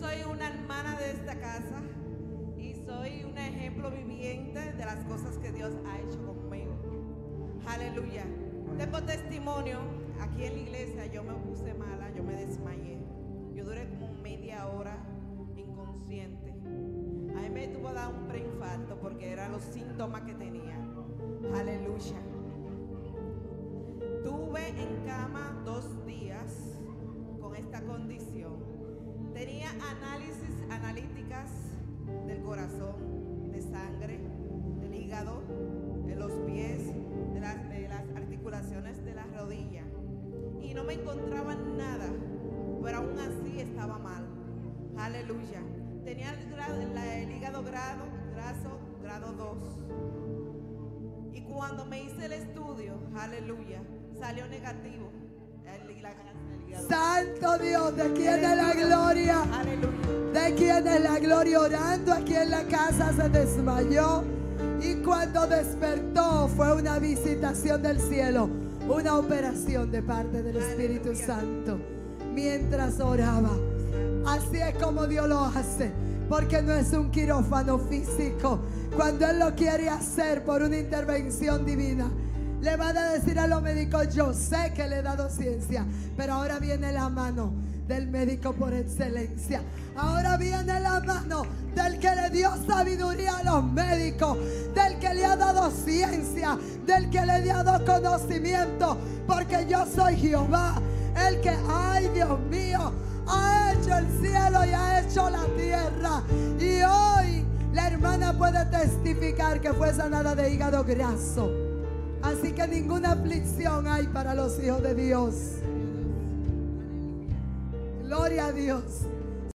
soy una hermana de esta casa y soy un ejemplo viviente de las cosas que Dios ha hecho conmigo. Aleluya. Tengo testimonio, aquí en la iglesia yo me puse mala, yo me desmayé. Yo duré como media hora inconsciente. A mí me tuvo dar un preinfarto porque eran los síntomas que tenía. Aleluya. Tuve en cama 2 días con esta condición. Tenía análisis analíticas del corazón, de sangre, del hígado, de los pies, de las articulaciones de las rodillas. Y no me encontraban nada, pero aún así estaba mal. Aleluya. Tenía el hígado graso, grado 2. Y cuando me hice el estudio, aleluya, salió negativo. Santo Dios, ¿de quién es la gloria? Aleluya. ¿De quién es la gloria? Orando aquí en la casa se desmayó. Y cuando despertó fue una visitación del cielo, una operación de parte del Espíritu Santo. Mientras oraba, así es como Dios lo hace, porque no es un quirófano físico. Cuando Él lo quiere hacer por una intervención divina, le van a decir a los médicos: yo sé que le he dado ciencia, pero ahora viene la mano del médico por excelencia. Ahora viene la mano del que le dio sabiduría a los médicos, del que le ha dado ciencia, del que le ha dado conocimiento, porque yo soy Jehová, el que, ay Dios mío, ha hecho el cielo y ha hecho la tierra. Y hoy la hermana puede testificar que fue sanada de hígado graso. Así que ninguna aflicción hay para los hijos de Dios. Gloria a Dios.